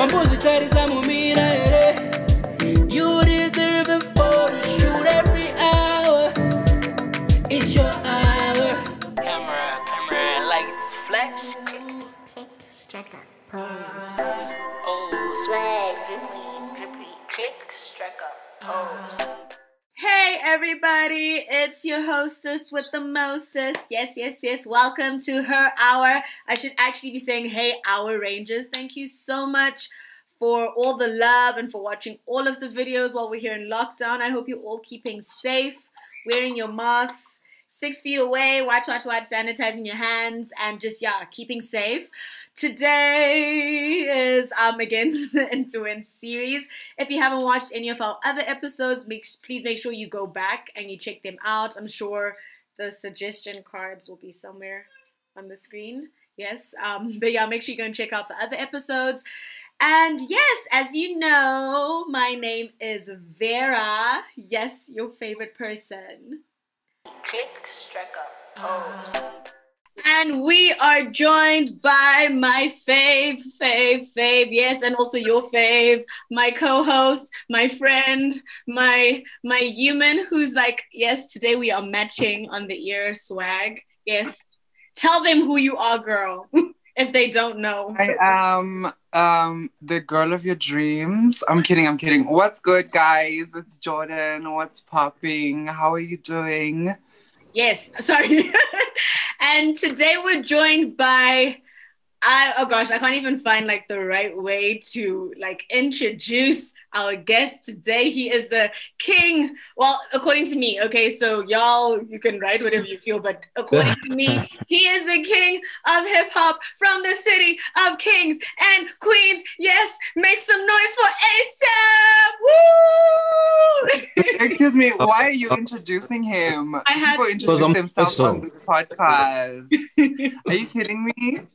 Wambozvitarise mumira here. You deserve a photo shoot every hour. It's your hour. Camera, camera, lights, flash, click. Take, strike up, pose. Oh, swag, drippy, drippy, click, strike up, pose. Hey everybody, it's your hostess with the mostest. Yes, yes, yes. Welcome to Her Hour. I should actually be saying Hey Hour Rangers. Thank you so much for all the love and for watching all of the videos while we're here in lockdown. I hope you're all keeping safe, wearing your masks, 6 feet away, watch, sanitizing your hands, and just, yeah, keeping safe. Today is, again, the influence series. If you haven't watched any of our other episodes, please make sure you go back and you check them out. I'm sure the suggestion cards will be somewhere on the screen. Yes, but yeah, make sure you go and check out the other episodes. And yes, as you know, my name is Vera. Yes, your favorite person. Click, strike up, pose. And we are joined by my fave, yes, and also your fave, my co-host, my friend, my human, who's like, yes, today we are matching on the ear swag. Yes, tell them who you are, girl, if they don't know. I am the girl of your dreams. I'm kidding. What's good, guys? It's Jordan. What's popping? How are you doing? Yes, sorry. And today we're joined by, I can't even find like the right way to like introduce our guest today. He is the king, well, according to me, okay, so y'all, you can write whatever you feel, but according to me, he is the king of hip hop from the city of kings and queens. Yes, make some noise for Asaph, woo! Excuse me, why are you introducing him? People introduce themselves on this podcast. Are you kidding me?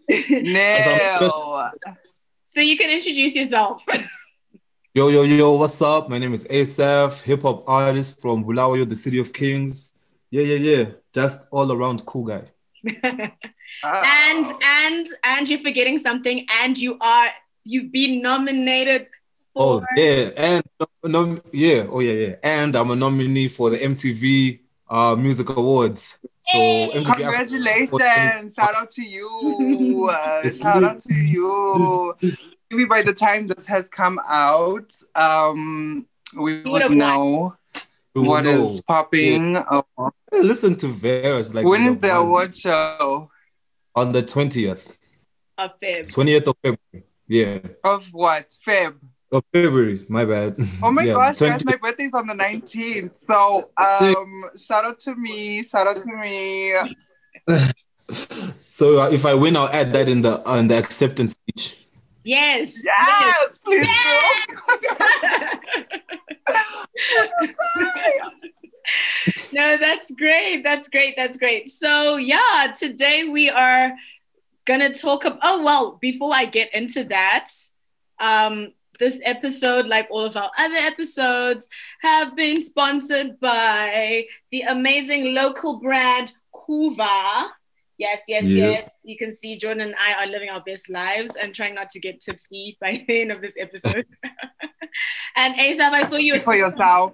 No. So you can introduce yourself. Yo, what's up? My name is Asaph, hip-hop artist from Bulawayo, the city of kings. Yeah. Just all around cool guy. And you're forgetting something, and you've been nominated for... Oh, yeah, and and I'm a nominee for the MTV Music Awards. So congratulations. Shout out to you. Maybe by the time this has come out, we would know what is popping. Yeah. Oh. Listen to Vera's. Like, when is the award show? On the 20th. Of Feb. 20th of February. Yeah. Of what? Feb. Of February. My bad. Oh my gosh, guys, my birthday's on the 19th. So shout out to me. So if I win, I'll add that in the acceptance speech. Yes, please do. No, that's great. So yeah, today we are gonna talk about, before I get into that, this episode, like all of our other episodes, have been sponsored by the amazing local brand Kuva. Yes. You can see Jordan and I are living our best lives and trying not to get tipsy by the end of this episode. And Asaph, I saw you for yourself.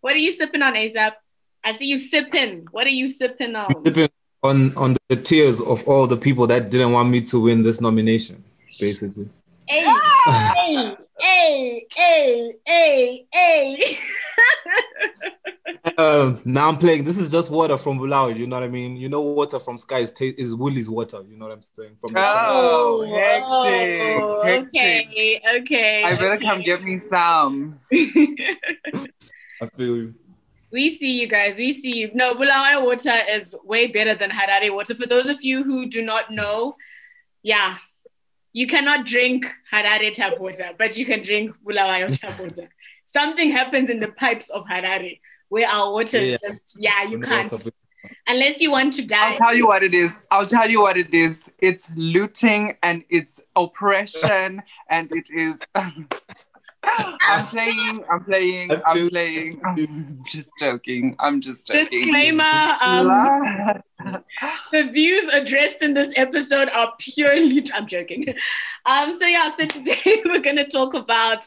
What are you sipping on, Asaph? I see you sipping. What are you sipping on? I'm sipping on the tears of all the people that didn't want me to win this nomination, basically. Hey. Now I'm playing. This is just water from Bulawayo, you know what I mean? You know, water from Sky is Woolies water, you know what I'm saying? From hectic. Okay. I better come get me some. I feel you. We see you guys. No, Bulawayo water is way better than Harare water. For those of you who do not know, yeah, you cannot drink Harare tap water, but you can drink Bulawayo tap water. Something happens in the pipes of Harare where our water is you can't. Unless you want to die. I'll tell you what it is. It's looting and it's oppression and it is... I'm playing. I'm just joking. Disclaimer, The views addressed in this episode are purely, I'm joking. So today we're going to talk about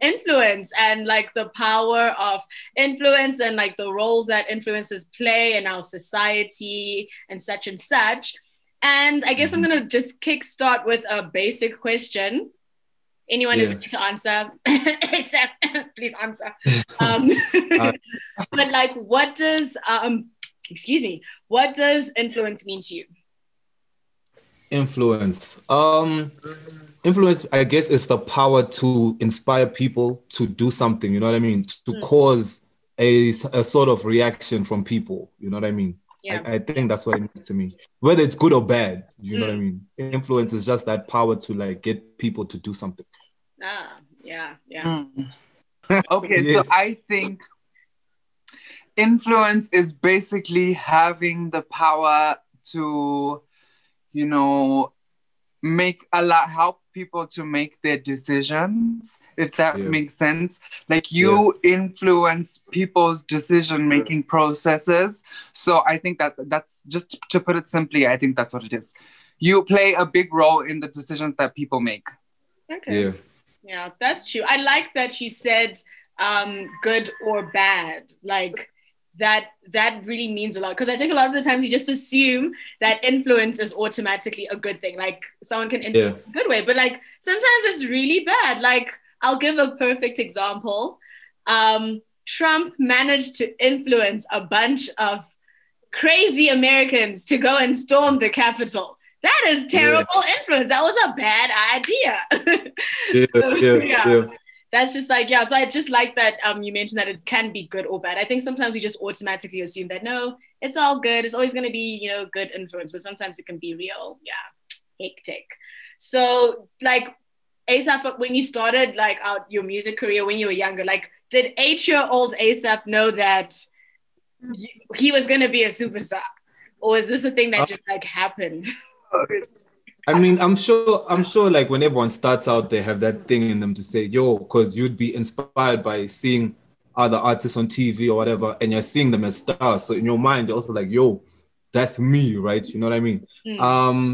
influence and like the power of influence and like the roles that influences play in our society and such and such. And I guess I'm going to just kickstart with a basic question. Anyone is ready to answer, please answer. But like, what does, what does influence mean to you? Influence. Influence, I guess, is the power to inspire people to do something, you know what I mean? To cause a sort of reaction from people, you know what I mean? Yeah. I think that's what it means to me. Whether it's good or bad, you know what I mean? Influence is just that power to like get people to do something. Okay, yes. So I think influence is basically having the power to, you know, help people to make their decisions, if that makes sense. Like you influence people's decision-making processes. So I think that that's, just to put it simply, I think that's what it is. You play a big role in the decisions that people make. Okay. Yeah, that's true. I like that she said good or bad. Like that really means a lot, because I think a lot of the times you just assume that influence is automatically a good thing, like someone can influence in a good way, but like sometimes it's really bad. Like I'll give a perfect example. Trump managed to influence a bunch of crazy Americans to go and storm the Capitol. That is terrible influence. That was a bad idea. That's just like, so I just like that you mentioned that it can be good or bad. I think sometimes we just automatically assume that, no, it's all good. It's always going to be, you know, good influence, but sometimes it can be real, hectic. So like, Asaph, when you started like out your music career when you were younger, like did 8-year-old Asaph know that he was going to be a superstar? Or is this a thing that just like happened? I mean, I'm sure like when everyone starts out, they have that thing in them to say, yo, because you'd be inspired by seeing other artists on TV or whatever, and you're seeing them as stars. So in your mind, you're also like, yo, that's me, right? You know what I mean?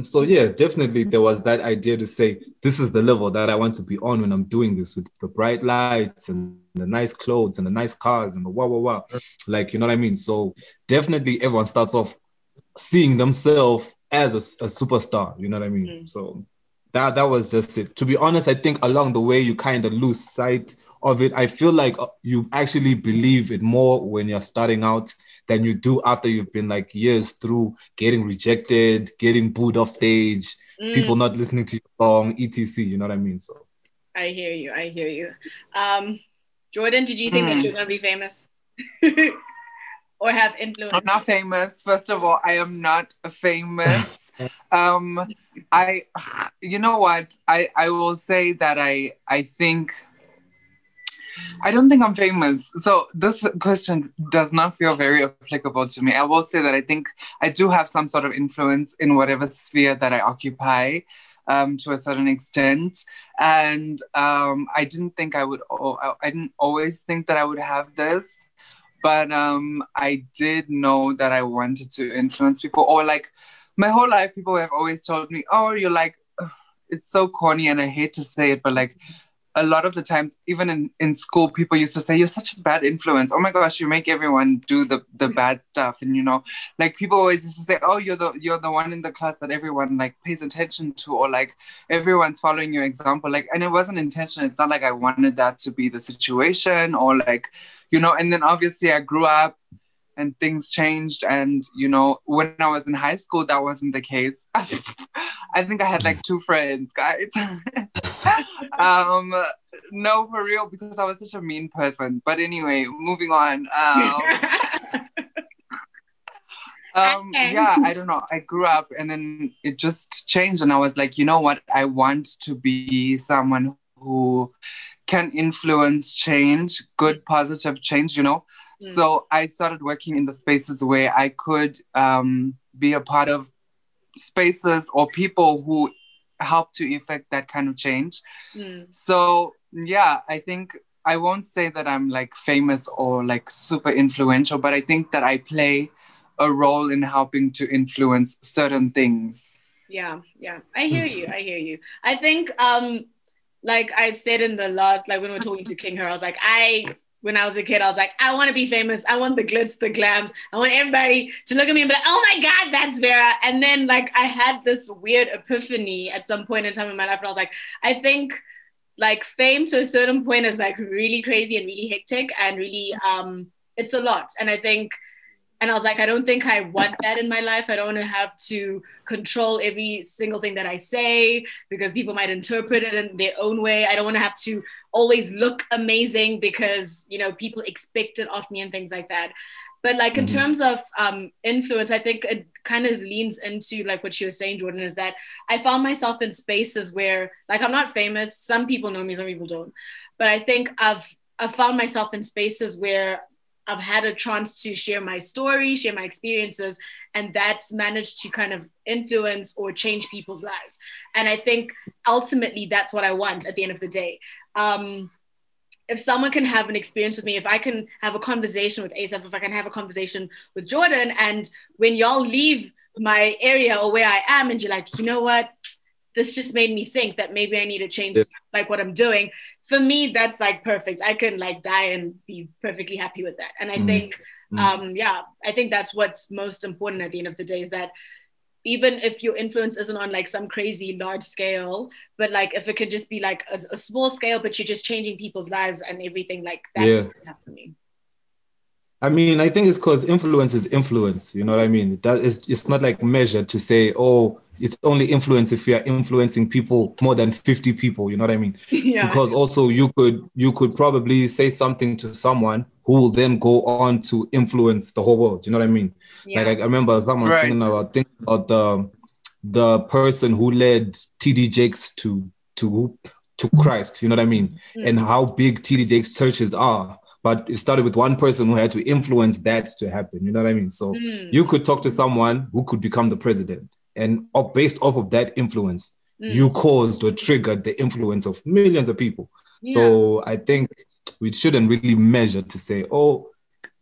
So yeah, definitely there was that idea to say, this is the level that I want to be on when I'm doing this, with the bright lights and the nice clothes and the nice cars and the like, you know what I mean? So definitely everyone starts off seeing themselves as a superstar, you know what I mean? So that was just it. To be honest, I think along the way, you kind of lose sight of it. I feel like you actually believe it more when you're starting out than you do after you've been like years through getting rejected, getting booed off stage, people not listening to your song, etc. You know what I mean? So I hear you. Jordan, did you think that you're going to be famous? Or have influence? I'm not famous. First of all, I am not famous. You know what? I will say that I don't think I'm famous. So this question does not feel very applicable to me. I will say that I think I do have some sort of influence in whatever sphere that I occupy, to a certain extent. And I didn't always think that I would have this. But I did know that I wanted to influence people, or like my whole life, people have always told me, oh, you're like, it's so corny and I hate to say it, but like a lot of the times, even in school, people used to say, you're such a bad influence. Oh my gosh, you make everyone do the bad stuff. And, you know, like people always used to say, oh, you're the one in the class that everyone like pays attention to, or like everyone's following your example. Like, and it wasn't intentional. It's not like I wanted that to be the situation, or like, you know, and then obviously I grew up and things changed. And, you know, when I was in high school, that wasn't the case. I think I had like 2 friends, guys. No, for real, because I was such a mean person. But anyway, moving on. I don't know. I grew up and then it just changed. And I was like, you know what? I want to be someone who can influence change, good, positive change, you know? So I started working in the spaces where I could be a part of spaces or people who help to effect that kind of change. So yeah, I think I won't say that I'm like famous or like super influential, but I think that I play a role in helping to influence certain things. Yeah. I hear you. I think, like I said in the last, like when we were talking to King Her, I was like, when I was a kid, I was like, I want to be famous. I want the glitz, the glams. I want everybody to look at me and be like, oh my God, that's Vera. And then like, I had this weird epiphany at some point in time in my life. And I was like, I think like fame to a certain point is like really crazy and really hectic and really, it's a lot. And I think, and I was like, I don't think I want that in my life. I don't want to have to control every single thing that I say because people might interpret it in their own way. I don't want to have to always look amazing because, you know, people expect it of me and things like that. But like in terms of influence, I think it kind of leans into like what she was saying, Jordan, is that I found myself in spaces where like I'm not famous. Some people know me, some people don't. But I think I've found myself in spaces where I've had a chance to share my story, share my experiences, and that's managed to kind of influence or change people's lives. And I think ultimately that's what I want at the end of the day. If someone can have an experience with me, if I can have a conversation with Asaph, if I can have a conversation with Jordan, and when y'all leave my area or where I am and you're like, you know what, this just made me think that maybe I need to change like what I'm doing. For me, that's like perfect. I can like die and be perfectly happy with that. And I think, I think that's what's most important at the end of the day is that even if your influence isn't on like some crazy large scale, but like if it could just be like a small scale, but you're just changing people's lives and everything, like that's enough for me. I mean, I think it's because influence is influence. You know what I mean? That is, it's not like measured to say, oh, it's only influence if you're influencing people more than 50 people. You know what I mean? Yeah. Because also you could probably say something to someone who will then go on to influence the whole world. You know what I mean? Yeah. Like I remember someone was thinking about the person who led T D Jakes to Christ. You know what I mean? And how big T D Jakes churches are. But it started with one person who had to influence that to happen. You know what I mean? So you could talk to someone who could become the president. And based off of that influence, you caused or triggered the influence of millions of people. Yeah. So I think we shouldn't really measure to say, oh,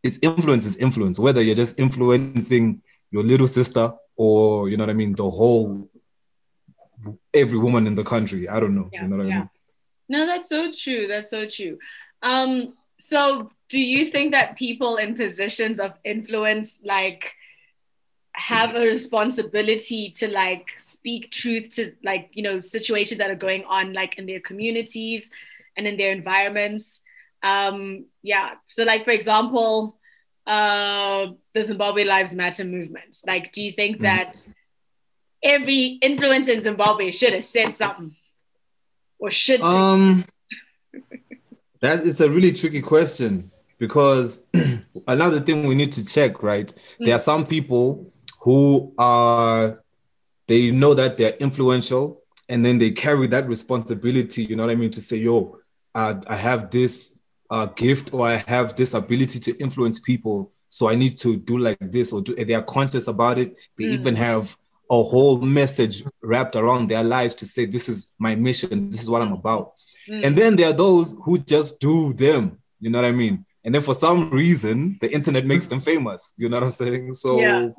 it's influence is influence, whether you're just influencing your little sister or, you know what I mean, the whole, every woman in the country. I don't know. Yeah, you know what I mean? No, that's so true. That's so true. So do you think that people in positions of influence like have a responsibility to like speak truth to like, you know, situations that are going on like in their communities and in their environments? So like, for example, the Zimbabwe Lives Matter movement, like, do you think that every influencer in Zimbabwe should have said something or should say something? That is a really tricky question because another thing we need to check, right? There are some people who are, they know that they're influential and then they carry that responsibility, you know what I mean? To say, yo, I have this gift or I have this ability to influence people. So I need to do like this they are conscious about it. They even have a whole message wrapped around their lives to say, this is my mission. This is what I'm about. And then there are those who just do them, you know what I mean? And then for some reason, the internet makes them famous, you know what I'm saying? So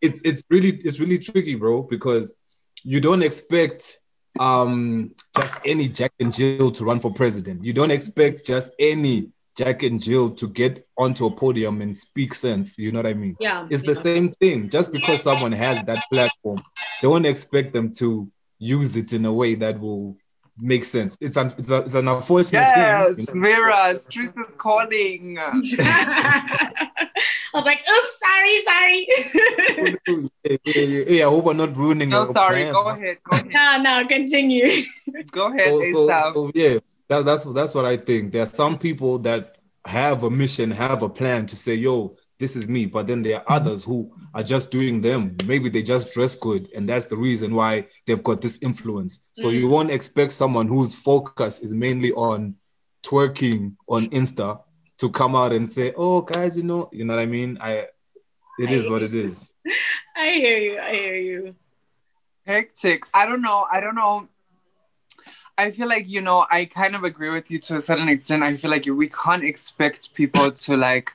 it's really tricky, bro, because you don't expect just any Jack and Jill to run for president. You don't expect just any Jack and Jill to get onto a podium and speak sense, you know what I mean? Yeah. It's the same thing. Just because someone has that platform, don't expect them to use it in a way that will makes sense. It's an unfortunate thing. Yes, Vera, Streets is calling. I was like, oops, sorry. Hey, I hope I'm not ruining your plan. No, sorry, go ahead. No, continue. Go ahead, that's what I think. There are some people that have a mission, have a plan to say, yo, this is me. But then there are others who are just doing them. Maybe they just dress good. And that's the reason why they've got this influence. So you won't expect someone whose focus is mainly on twerking on Insta to come out and say, oh, guys, you know what I mean? It is what it is. I hear you. Hectic. I don't know. I feel like, you know, I kind of agree with you to a certain extent. I feel like we can't expect people to like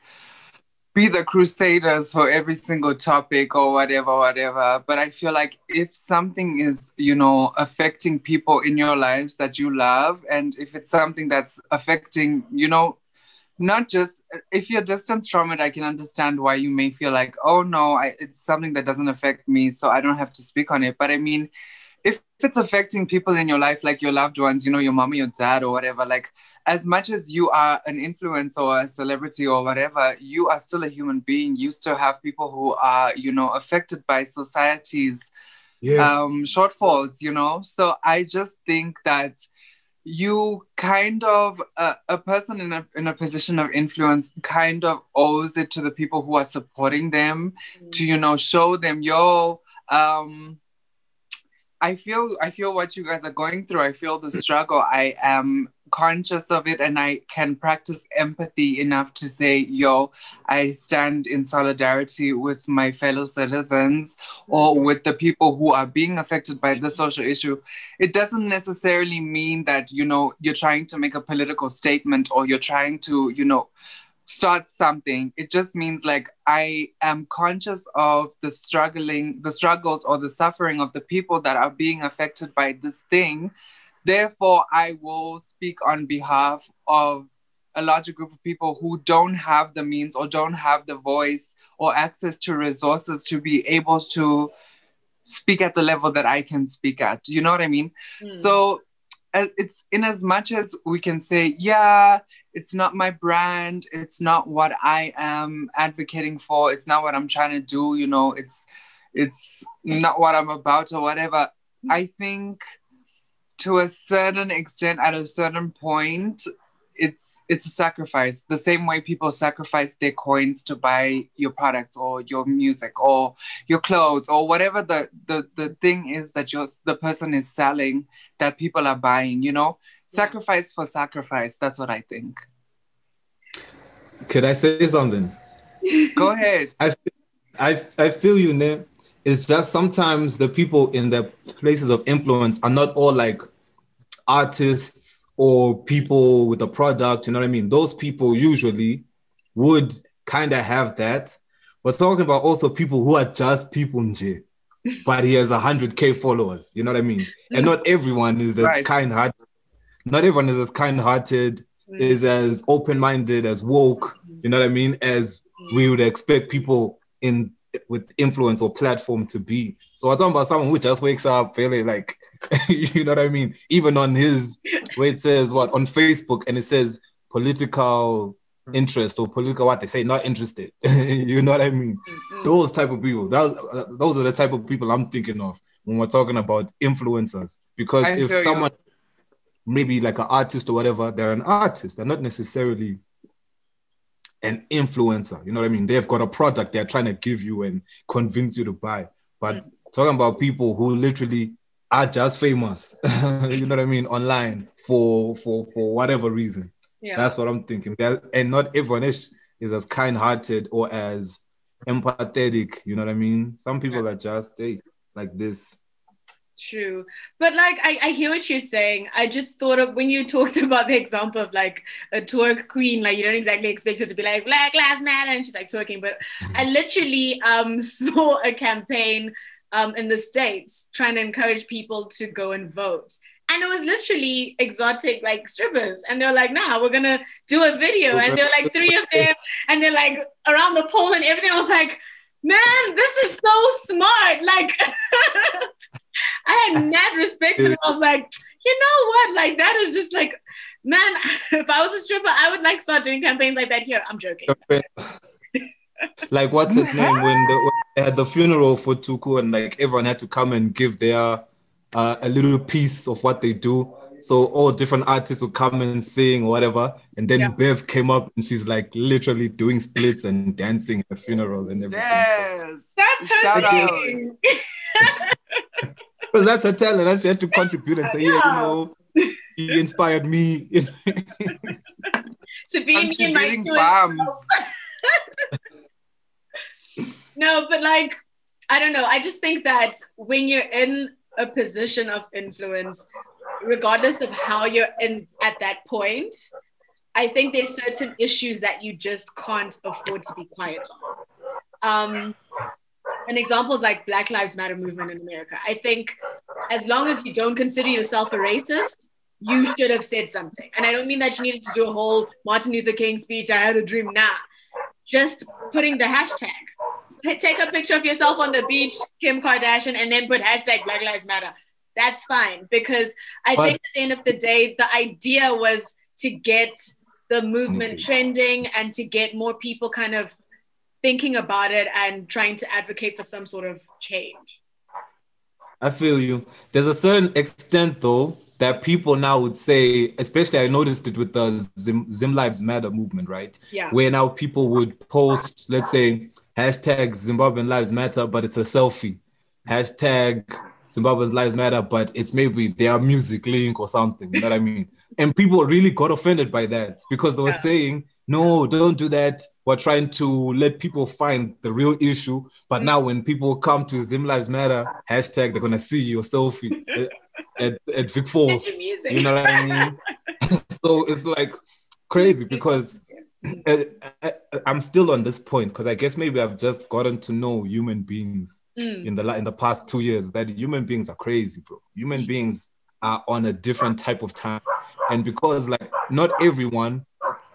be the crusaders for every single topic or whatever. But I feel like if something is, you know, affecting people in your lives that you love, and if it's something that's affecting, you know, not just, if you're distanced from it, I can understand why you may feel like, oh no, it's something that doesn't affect me, so I don't have to speak on it. But I mean, if it's affecting people in your life, like your loved ones, you know, your mom, your dad or whatever, like as much as you are an influencer or a celebrity or whatever, you are still a human being. You still have people who are, you know, affected by society's shortfalls, you know? So I just think that you kind of, a person in a position of influence kind of owes it to the people who are supporting them to, you know, show them, yo, I feel what you guys are going through. I feel the struggle. I am conscious of it, and I can practice empathy enough to say, yo, I stand in solidarity with my fellow citizens or with the people who are being affected by the social issue. It doesn't necessarily mean that, you know, you're trying to make a political statement or you're trying to, you know, start something. It just means like I am conscious of the struggles or the suffering of the people that are being affected by this thing. Therefore, I will speak on behalf of a larger group of people who don't have the means or don't have the voice or access to resources to be able to speak at the level that I can speak at. You know what I mean? Mm. So it's in as much as we can say, yeah, it's not my brand, it's not what I am advocating for, it's not what I'm trying to do, you know, it's not what I'm about or whatever. I think to a certain extent, at a certain point, it's a sacrifice. The same way people sacrifice their coins to buy your products or your music or your clothes or whatever the thing is that the person is selling that people are buying, you know? Sacrifice for sacrifice. That's what I think. Could I say something? Go ahead. I feel you, Nim. It's just sometimes the people in the places of influence are not all like artists or people with a product, you know what I mean? Those people usually would kind of have that. We're talking about also people who are just people nje, but he has 100,000 followers, you know what I mean? And not everyone is as kind-hearted. Not everyone is as kind-hearted, is as open-minded, as woke, you know what I mean, as we would expect people with influence or platform to be. So I'm talking about someone who just wakes up really like, you know what I mean? Even on his, where it says what, on Facebook, and it says political interest or political what they say, not interested. You know what I mean? Those type of people, those are the type of people I'm thinking of when we're talking about influencers. Because if someone, maybe like an artist or whatever, they're an artist, they're not necessarily an influencer, you know what I mean? They've got a product they're trying to give you and convince you to buy. But talking about people who literally are just famous, you know what I mean, online for whatever reason. Yeah. That's what I'm thinking. And not everyone is as kind-hearted or as empathetic, you know what I mean? Some people are just like this. True. But like, I hear what you're saying. I just thought of when you talked about the example of like a twerk queen, like you don't exactly expect her to be like Black Lives Matter and she's like twerking. But I literally saw a campaign in the States trying to encourage people to go and vote. And it was literally exotic, like strippers. And they were like, nah, we're going to do a video. And there were like three of them. And they're like around the pole and everything. I was like, man, this is so smart. Like... I had mad respect for them. I was like, you know what? Like, that is just like, man, if I was a stripper, I would like start doing campaigns like that here. I'm joking. Like, what's his name? When they had the funeral for Tuku and like everyone had to come and give their a little piece of what they do. So all different artists would come and sing or whatever. And then Bev came up and she's like literally doing splits and dancing at the funeral and everything. Yes, so, that's her thing. Because that's her talent, and she had to contribute and say, you know, he inspired me. To be me and my bombs. No, but like, I don't know. I just think that when you're in a position of influence, regardless of how you're in at that point, I think there's certain issues that you just can't afford to be quiet on. And examples like Black Lives Matter movement in America. I think as long as you don't consider yourself a racist, you should have said something. And I don't mean that you needed to do a whole Martin Luther King speech, I had a dream, nah. Just putting the hashtag. Take a picture of yourself on the beach, Kim Kardashian, and then put hashtag Black Lives Matter. That's fine, because I think at the end of the day, the idea was to get the movement trending and to get more people kind of thinking about it and trying to advocate for some sort of change. I feel you. There's a certain extent, though, that people now would say, especially I noticed it with the Zim Lives Matter movement, right? Yeah. Where now people would post, let's say, hashtag Zimbabwean Lives Matter, but it's a selfie. Hashtag Zimbabwean Lives Matter, but it's maybe their music link or something, you know what I mean? And people really got offended by that because they were saying, no, don't do that. We're trying to let people find the real issue. But now when people come to Zim Lives Matter, hashtag, they're going to see your selfie at Vic Falls. You know what I mean? So it's like crazy because I'm still on this point because I guess maybe I've just gotten to know human beings in the past 2 years, that human beings are crazy, bro. Human beings are on a different type of time. And because like not everyone,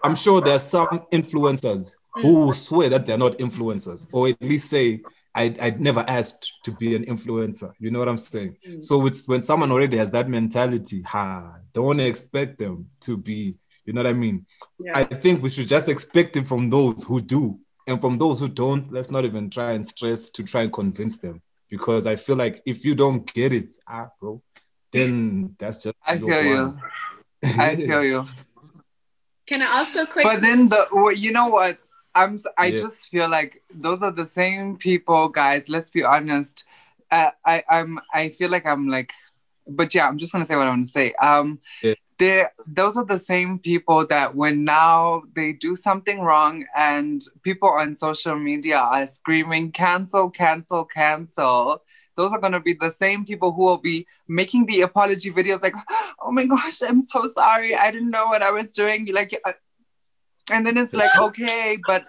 I'm sure there are some influencers who swear that they're not influencers, or at least say, I'd never asked to be an influencer. You know what I'm saying? So it's when someone already has that mentality, don't want to expect them to be, you know what I mean? Yeah. I think we should just expect it from those who do. And from those who don't, let's not even try and stress to try and convince them. Because I feel like if you don't get it, bro, then that's just... I feel you. Can I ask a quick... But then, you know what? I just feel like those are the same people, guys. Let's be honest. I'm just going to say what I want to say. Those are the same people that when now they do something wrong and people on social media are screaming, cancel, cancel, cancel. Those are going to be the same people who will be making the apology videos like, oh my gosh, I'm so sorry. I didn't know what I was doing. Like, and then it's like, okay, but...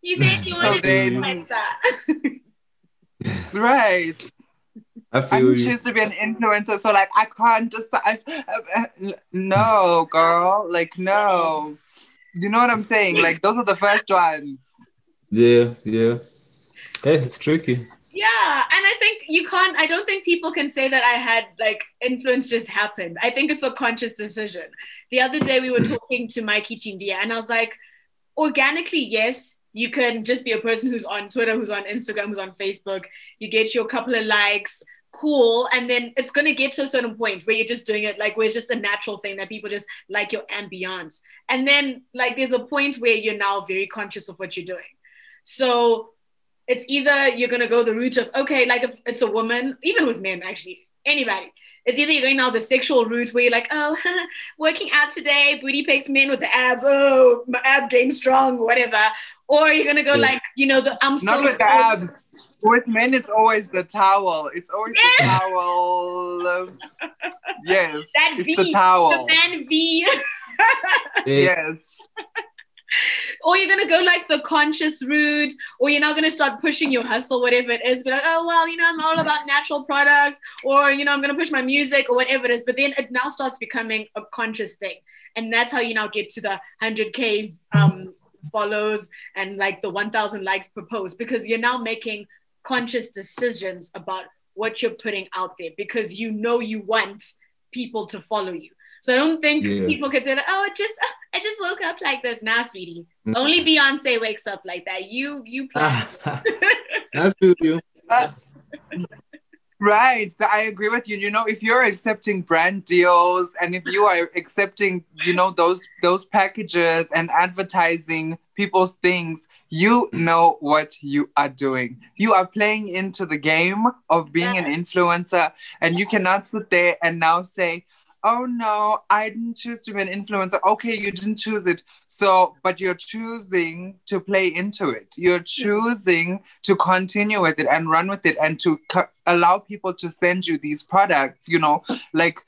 You said you wanted to be an influencer. Right. I choose to be an influencer, so like, I can't decide. No, girl. Like, no. You know what I'm saying? Like, those are the first ones. Yeah. Hey, it's tricky. Yeah, and I think I don't think people can say that I had like influence just happened. I think it's a conscious decision. The other day we were talking to Mikey Chindia and I was like, organically, yes, you can just be a person who's on Twitter, who's on Instagram, who's on Facebook. You get your couple of likes, cool. And then it's going to get to a certain point where you're just doing it like where it's just a natural thing that people just like your ambiance. And then like there's a point where you're now very conscious of what you're doing. So... it's either you're going to go the route of, okay, like if it's a woman, even with men, actually, anybody. It's either you're going now the sexual route where you're like, oh, working out today, booty pics, men with the abs. Oh, my ab game strong, whatever. Or you're going to go like, you know, not with the abs. With men, it's always the towel. It's always the towel. Yes. That it's V. The towel. The man V. Yes. Or you're going to go like the conscious route, or you're not going to start pushing your hustle, whatever it is. Be like, oh, well, you know, I'm all about natural products, or, you know, I'm going to push my music or whatever it is. But then it now starts becoming a conscious thing. And that's how you now get to the 100K follows and like the 1,000 likes per post, because you're now making conscious decisions about what you're putting out there because you know you want people to follow you. So I don't think people could say that, I just woke up like this. Nah, sweetie. Only Beyonce wakes up like that. You play. I feel you. Right. I agree with you. You know, if you're accepting brand deals and if you are accepting, you know, those packages and advertising people's things, you know what you are doing. You are playing into the game of being an influencer, and you cannot sit there and now say, oh no, I didn't choose to be an influencer. Okay, you didn't choose it. So, but you're choosing to play into it. You're choosing to continue with it and run with it and to allow people to send you these products, you know, like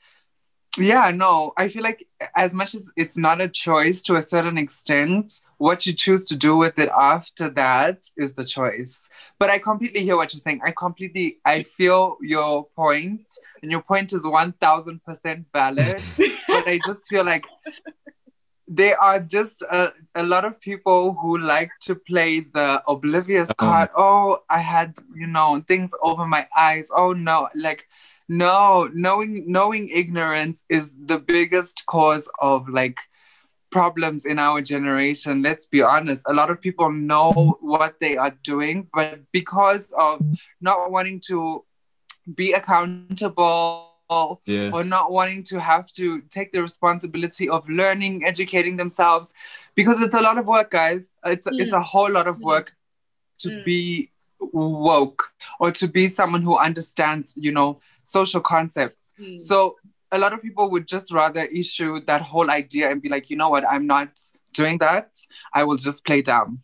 Yeah, no, I feel like as much as it's not a choice to a certain extent, what you choose to do with it after that is the choice. But I completely hear what you're saying. I feel your point, and your point is 1000% valid. But I just feel like there are just a lot of people who like to play the oblivious card. Oh, I had, things over my eyes. Oh, no, like... No, knowing ignorance is the biggest cause of problems in our generation. Let's be honest. A lot of people know what they are doing, but because of not wanting to be accountable or not wanting to have to take the responsibility of learning, educating themselves, because it's a lot of work, guys. It's a whole lot of work to be woke or to be someone who understands social concepts. So a lot of people would just rather issue that whole idea and be like, I'm not doing that, I will just play dumb.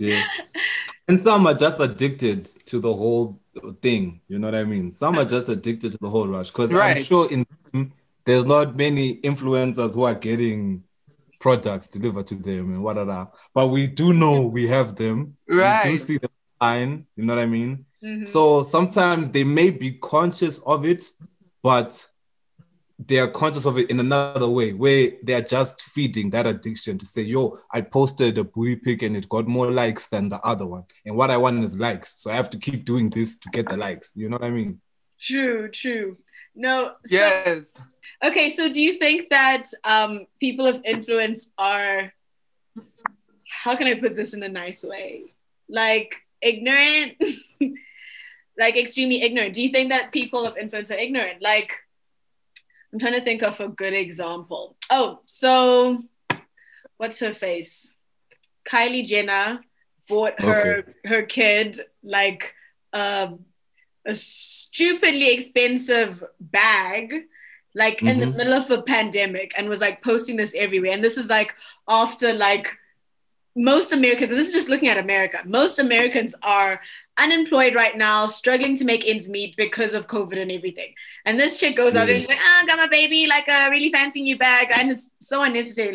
And some are just addicted to the whole thing, you know what I mean? Some are just addicted to the whole rush, because right. I'm sure there's not many influencers who are getting products delivered to them and whatever, but we do know we have them, right? We do see them, you know what I mean? Mm-hmm. So sometimes they may be conscious of it, but they are conscious of it in another way, where they are just feeding that addiction to say, I posted a booty pic and it got more likes than the other one. And what I want is likes. So I have to keep doing this to get the likes. You know what I mean? True. No. So, yes. Okay, so do you think that people of influence are, how can I put this in a nice way? Ignorant, extremely ignorant. Do you think that people of influence are ignorant? I'm trying to think of a good example. Oh, so what's her face? Kylie Jenner bought her kid a stupidly expensive bag, in the middle of a pandemic, and was posting this everywhere. And this is after most Americans, and this is just looking at America, most Americans are unemployed right now, struggling to make ends meet because of COVID and everything. And this chick goes out and she's like, I got my baby, a really fancy new bag. And it's so unnecessary.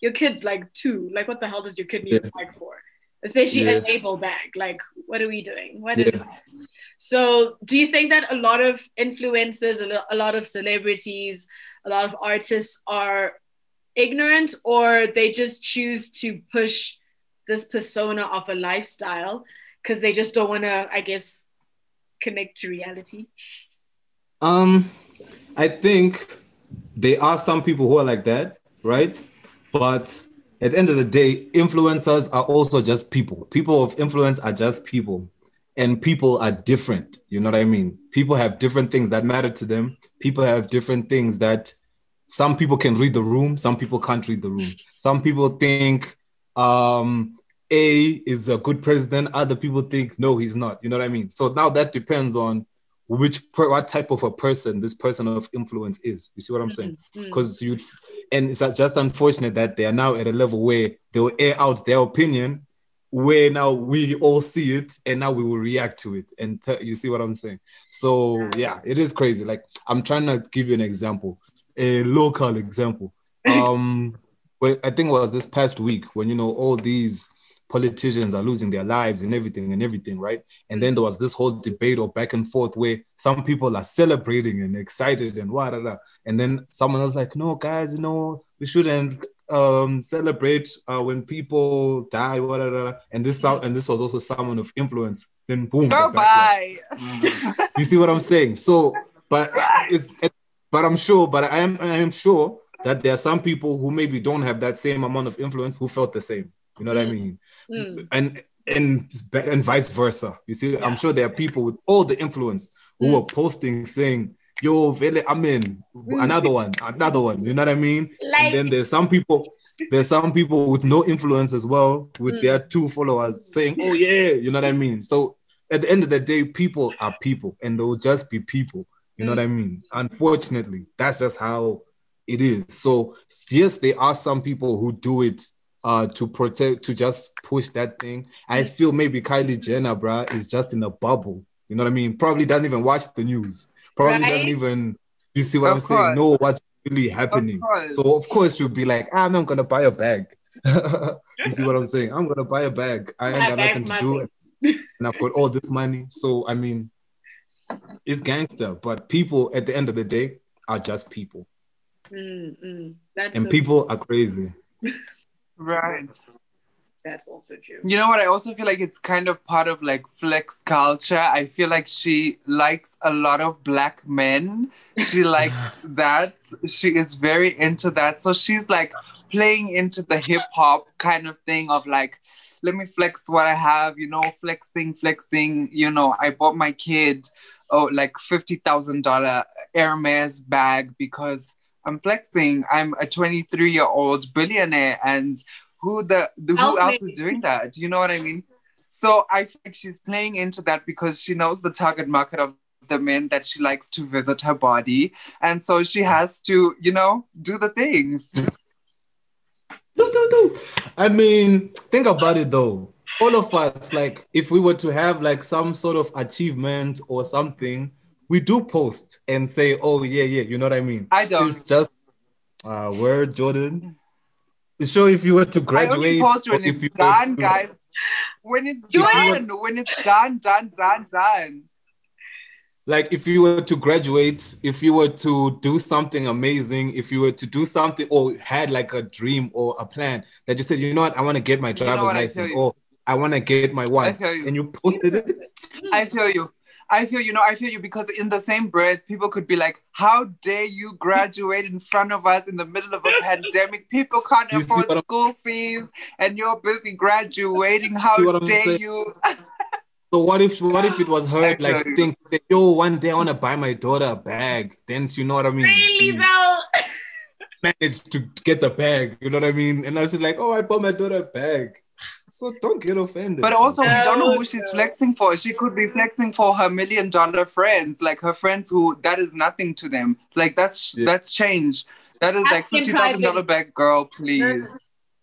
Your kid's two. What the hell does your kid need a bag for? Especially a label bag. What are we doing? What is that? So do you think that a lot of influencers, a lot of celebrities, a lot of artists are ignorant, or they just choose to push this persona of a lifestyle because they just don't want to, I guess, connect to reality? I think there are some people who are like that, right? But at the end of the day, influencers are also just people. People of influence are just people, and people are different. You know what I mean? People have different things that matter to them. People have different things that... Some people can read the room. Some people can't read the room. Some people think A is a good president. Other people think, no, he's not. You know what I mean? So now that depends on what type of a person this person of influence is. You see what I'm saying? Because and it's just unfortunate that they are now at a level where they will air out their opinion, where now we all see it and now we will react to it. And you see what I'm saying? So yeah, it is crazy. I'm trying to give you an example. A local example. I think it was this past week when, all these politicians are losing their lives and everything, right? And then there was this whole debate or back and forth where some people are celebrating and excited and whatever. And then someone was like, no, guys, we shouldn't celebrate when people die, whatever. And this was also someone of influence. Then boom. Bye. You see what I'm saying? So, but it's... I am sure that there are some people who maybe don't have that same amount of influence who felt the same. You know what I mean? And vice versa. You see, I'm sure there are people with all the influence who are posting saying, Vele, I'm in. Another one. You know what I mean? And then there's some people with no influence as well, with their 2 followers saying, oh yeah, you know what I mean? So at the end of the day, people are people, and they'll just be people. You know what I mean? Unfortunately, that's just how it is. So yes, there are some people who do it to protect, to just push that thing. I feel maybe Kylie Jenner, bruh, is just in a bubble. You know what I mean? Probably doesn't even watch the news. Probably doesn't even, you see what I'm saying? Know what's really happening. Of so of course you'll be like, I'm not gonna buy a bag. You see what I'm saying? I'm gonna buy a bag. I ain't got nothing to do, and I've got all this money. So I mean, it's gangster, but people at the end of the day are just people. That's and so people true. Are crazy. Right. That's also true. You know what? I also feel like it's kind of part of like flex culture. I feel like she likes a lot of black men. She likes that. She is very into that. So she's like playing into the hip hop kind of thing of like, let me flex what I have, you know, flexing, you know, I bought my kid, like $50,000 Hermes bag because I'm flexing. I'm a 23-year-old billionaire, and who else is doing that? You know what I mean? So I think she's playing into that because she knows the target market of the men that she likes to visit her body. And so she has to, you know, do the things. Do. I mean, think about it though. All of us, like, if we were to have like some sort of achievement or something, we do post and say, oh, yeah, you know what I mean? I don't. It's just, word, Jordan. Sure, if you were to graduate, guys. When it's done, when it's done. Like if you were to graduate, if you were to do something amazing, if you were to do something or had like a dream or a plan that you said, you know what, I want to get my driver's license or I want to get my wife, and you posted it. I feel you because in the same breath, people could be like, how dare you graduate in front of us in the middle of a pandemic? People can't afford school fees and you're busy graduating. How dare you? So what if it was her like think that, yo, one day I want to buy my daughter a bag. Then you know what I mean? Really, though? Managed to get the bag, you know what I mean? And I was just like, oh, I bought my daughter a bag. So don't get offended. But also, we don't know who she's flexing for. She could be flexing for her $1 million friends, like her friends who that is nothing to them. Like that's change. That is like $50,000 bag, girl. Please.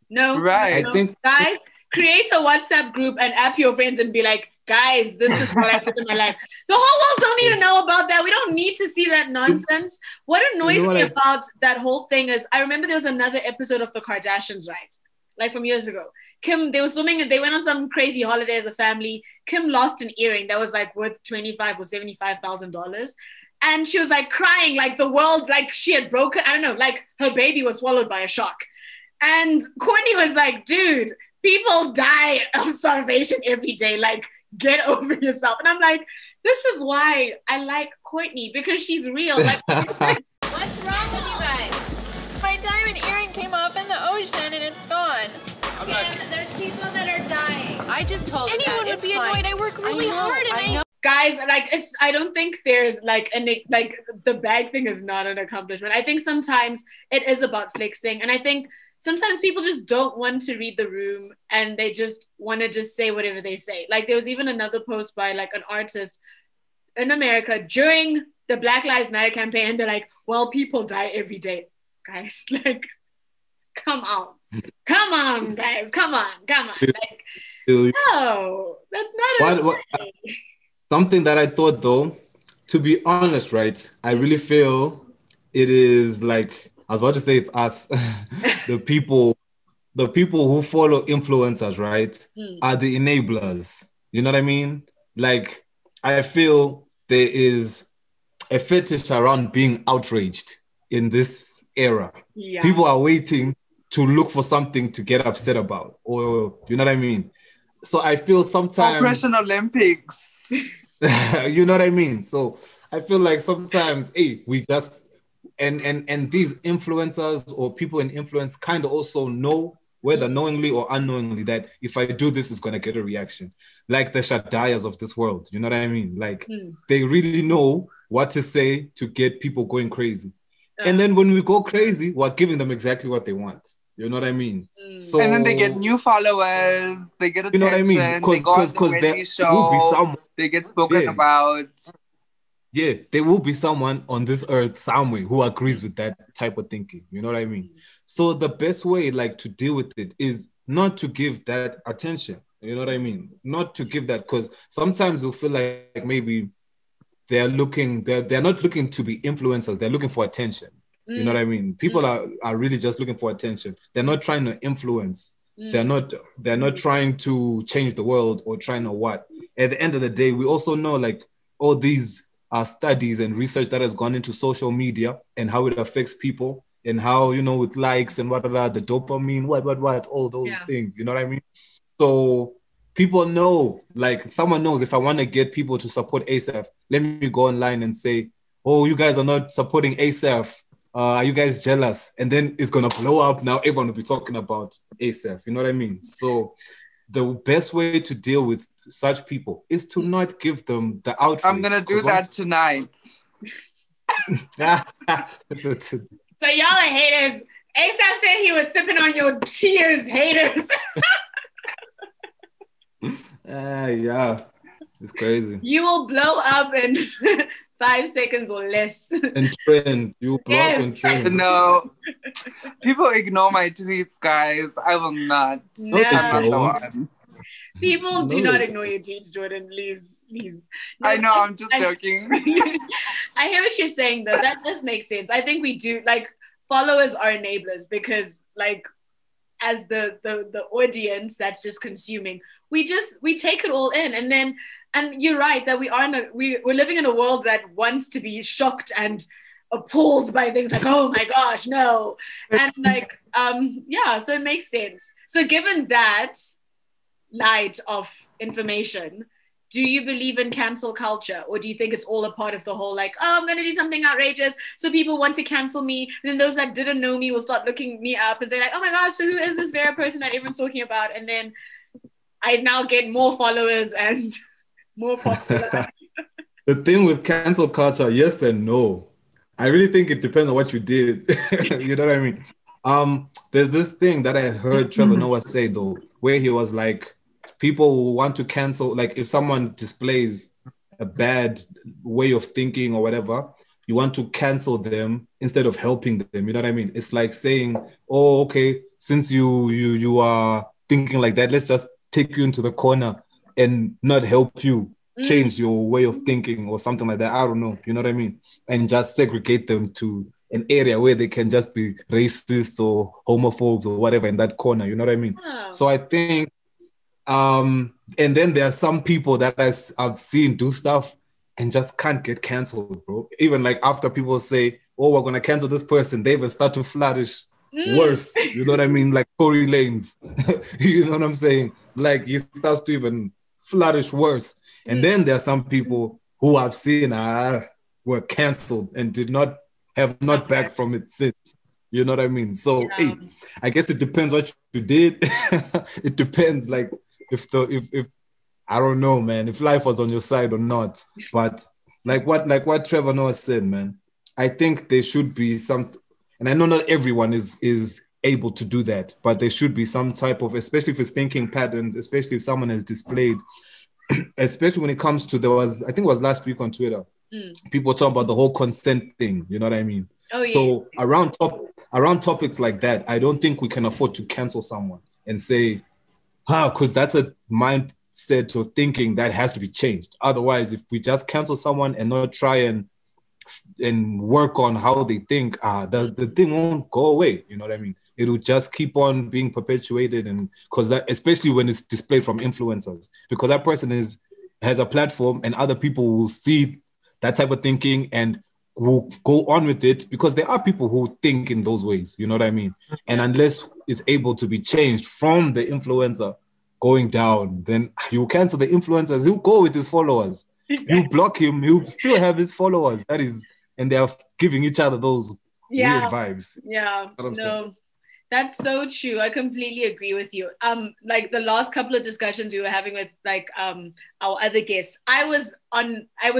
No. Right. No. I think guys, create a WhatsApp group and app your friends and be like, guys, this is what I did in my life. The whole world don't need to know about that. We don't need to see that nonsense. What annoys me about that whole thing is, I remember there was another episode of the Kardashians, right? Like from years ago. Kim, they were swimming and they went on some crazy holiday as a family. Kim lost an earring that was like worth $25,000 or $75,000. And she was like crying, like the world, like she had broken, I don't know, like her baby was swallowed by a shark. And Courtney was like, dude, people die of starvation every day. Like, get over yourself. And I'm like, this is why I like Courtney, because she's real. Like, what's wrong with you guys? My diamond earring came off in the ocean and it's gone. Kim, there's people that are dying. I just told anyone would be annoyed. I work really hard, and I know. Guys, like it's. I don't think there's like the bag thing is not an accomplishment. I think sometimes it is about flexing, and I think sometimes people just don't want to read the room, and they just want to just say whatever they say. Like there was even another post by like an artist in America during the Black Lives Matter campaign, and they're like, "Well, people die every day, guys. Like, come on." Come on, guys. Come on. Like, no, that's not okay. Something that I thought, though, to be honest, right? I really feel it is like, I was about to say it's us, the people who follow influencers, right, are the enablers. You know what I mean? Like, I feel there is a fetish around being outraged in this era. Yeah. People are waiting to look for something to get upset about, or you know what I mean? So I feel sometimes... Oppression Olympics. You know what I mean? So I feel like sometimes, hey, we just... And these influencers or people in influence kind of also know, whether knowingly or unknowingly, that if I do this, it's going to get a reaction. Like the Shadayas of this world, you know what I mean? Like, they really know what to say to get people going crazy. And then when we go crazy, we're giving them exactly what they want. You know what I mean? So, and then they get new followers. They get attention. You know what I mean? Because there will be someone. They get spoken about. Yeah, there will be someone on this earth somewhere who agrees with that type of thinking. You know what I mean? So the best way, like, to deal with it is not to give that attention. You know what I mean? Not to give that, because sometimes you'll feel like maybe they're not looking to be influencers. They're looking for attention. You know what I mean? People are really just looking for attention. They're not trying to influence. They're not trying to change the world or trying to what. At the end of the day, we also know like all these studies and research that has gone into social media and how it affects people and how, you know, with likes and whatever, the dopamine, what, all those things. You know what I mean? So people know, like someone knows, if I want to get people to support Asaph, let me go online and say, oh, you guys are not supporting Asaph. Are you guys jealous? And then it's going to blow up. Now everyone will be talking about Asaph. You know what I mean? So the best way to deal with such people is to not give them the outrage. I'm going to do that tonight. So y'all are haters. Asaph said he was sipping on your tears, haters. Yeah, it's crazy. You will blow up in 5 seconds or less. And trend. You blow up and trend. No. People ignore my tweets, guys. I will not. No. People do not ignore your tweets, Jordan. Please. No, I know, I'm just joking. I hear what you're saying, though. That does make sense. I think we do, like, followers are enablers because, like, as the audience that's just consuming, we take it all in, and you're right that we're living in a world that wants to be shocked and appalled by things like, oh my gosh, no, and like so it makes sense. So given that light of information, do you believe in cancel culture, or do you think it's all a part of the whole, like, oh, I'm going to do something outrageous so people want to cancel me, and then those that didn't know me will start looking me up and say, like, oh my gosh, so who is this Vera person that everyone's talking about? And then I now get more followers and more popular. The thing with cancel culture, yes and no. I really think it depends on what you did. You know what I mean? There's this thing that I heard Trevor Noah say, though, where he was like, people will want to cancel, like if someone displays a bad way of thinking or whatever, you want to cancel them instead of helping them. You know what I mean? It's like saying, oh, okay, since you are thinking like that, let's just take you into the corner and not help you change your way of thinking or something like that. I don't know. You know what I mean? And just segregate them to an area where they can just be racist or homophobes or whatever in that corner. You know what I mean? Oh. So I think and then there are some people that I've seen do stuff and just can't get canceled, bro. Even like after people say, oh, we're going to cancel this person, they will start to flourish worse. You know what I mean? Like Tory Lanez. You know what I'm saying? Like he starts to even flourish worse. And then there are some people who I've seen were canceled and have not back from it since. You know what I mean? So I guess it depends what you did. It depends like if I don't know, man, if life was on your side or not. But like what Trevor Noah said, man, I think there should be some, and I know not everyone is able to do that, but there should be some type of, especially if it's thinking patterns, especially if someone has displayed, especially when it comes to, I think it was last week on Twitter, people talk about the whole consent thing. You know what I mean? Oh, yeah. So around topics like that, I don't think we can afford to cancel someone and say, because that's a mindset of thinking that has to be changed. Otherwise, if we just cancel someone and not try and work on how they think, the thing won't go away. You know what I mean? It will just keep on being perpetuated, and because that, especially when it's displayed from influencers, because that person has a platform and other people will see that type of thinking and will go on with it, because there are people who think in those ways. You know what I mean? And unless it's able to be changed from the influencer going down, then you cancel the influencers. You go with his followers. You block him. You still have his followers. That is, and they are giving each other those weird vibes. Yeah, no, that's so true. I completely agree with you. Like the last couple of discussions we were having with like our other guests, I was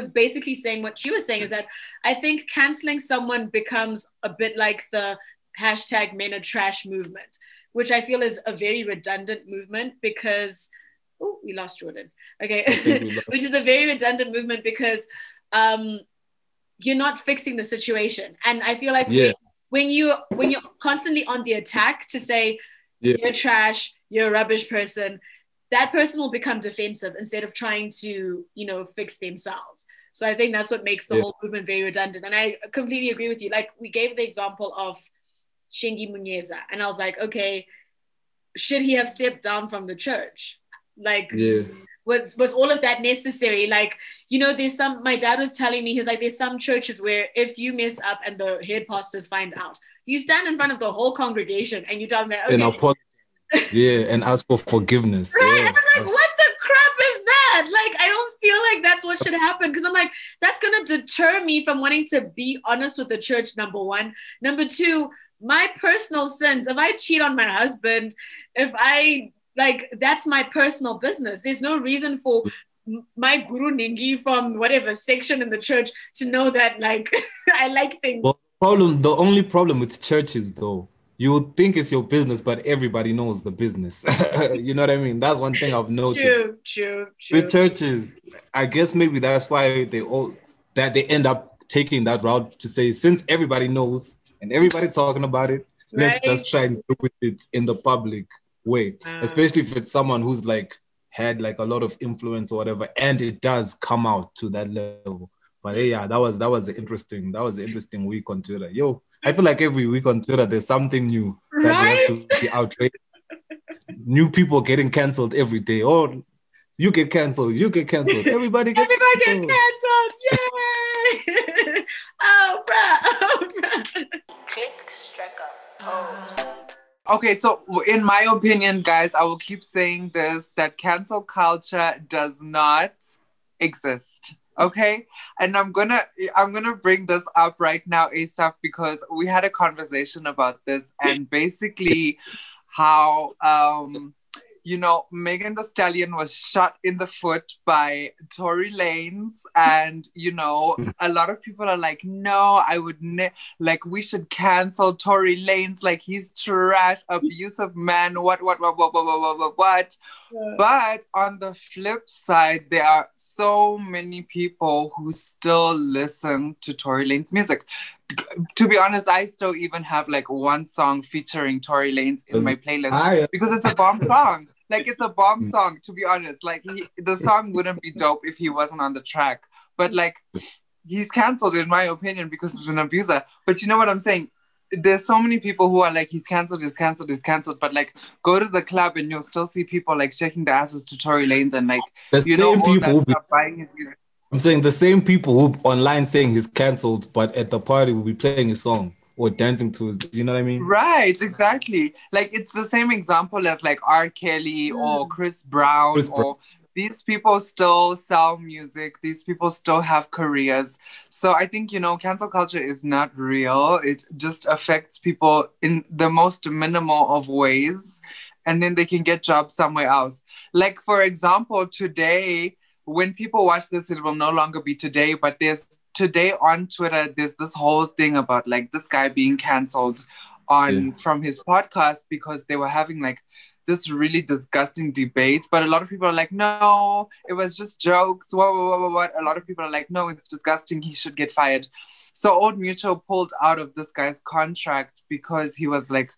basically saying what she was saying, is that I think canceling someone becomes a bit like the #MenAreTrash movement, which I feel is a very redundant movement because, oh, we lost Jordan. Okay. Which is a very redundant movement because you're not fixing the situation. And I feel like when you're constantly on the attack to say, you're trash, you're a rubbish person, that person will become defensive instead of trying to, you know, fix themselves. So I think that's what makes the whole movement very redundant. And I completely agree with you. Like, we gave the example of Shengi Munyeza, and I was like, okay, should he have stepped down from the church? Like, was all of that necessary? Like, you know, there's some, my dad was telling me, he's like, there's some churches where if you mess up and the head pastors find out, you stand in front of the whole congregation and you tell them that, okay. And ask for forgiveness. Right, and I'm like, what the crap is that? Like, I don't feel like that's what should happen, because I'm like, that's going to deter me from wanting to be honest with the church, number one. Number two, my personal sins, if I cheat on my husband, if I, like, that's my personal business. There's no reason for my Guru Ningi from whatever section in the church to know that, like, I like things. Well, the only problem with churches, though, you would think it's your business, but everybody knows the business. You know what I mean? That's one thing I've noticed. True. With churches, I guess maybe that's why they end up taking that route to say, since everybody knows and everybody talking about it, let's just try and do it in the public way. Especially if it's someone who's like had like a lot of influence or whatever, and it does come out to that level. But yeah, that was an interesting week on Twitter. Yo, I feel like every week on Twitter, there's something new that we have to be outraged. New people getting canceled every day. Oh, you get canceled. You get canceled. Everybody gets canceled. Yay! Oh, bruh. Click, strike up, pose. Okay, so in my opinion, guys, I will keep saying this, that cancel culture does not exist. Okay, and I'm gonna bring this up right now, Asaph, because we had a conversation about this, and basically how you know, Megan Thee Stallion was shot in the foot by Tory Lanez, and you know, a lot of people are like, no, I would like, we should cancel Tory Lanez, like he's trash, abusive man, what. Yeah. But on the flip side, there are so many people who still listen to Tory Lanez music. To be honest, I still even have like one song featuring Tory Lanez in my playlist because it's a bomb song. Like, it's a bomb song, to be honest. Like, the song wouldn't be dope if he wasn't on the track. But like, he's cancelled, in my opinion, because he's an abuser. But you know what I'm saying? There's so many people who are like, he's cancelled. But like, go to the club and you'll still see people like shaking their asses to Tory Lanez and like, you know, people buying his music. I'm saying the same people who online saying he's cancelled, but at the party will be playing his song or dancing to his, you know what I mean? Right, exactly. Like, it's the same example as like R. Kelly or Chris Brown. Or these people still sell music. These people still have careers. So I think, you know, cancel culture is not real. It just affects people in the most minimal of ways, and then they can get jobs somewhere else. Like, for example, today, when people watch this, it will no longer be today, but there's today on Twitter, there's this whole thing about like this guy being canceled on from his podcast because they were having like this really disgusting debate. But a lot of people are like, no, it was just jokes. What? A lot of people are like, no, it's disgusting. He should get fired. So Old Mutual pulled out of this guy's contract because he was like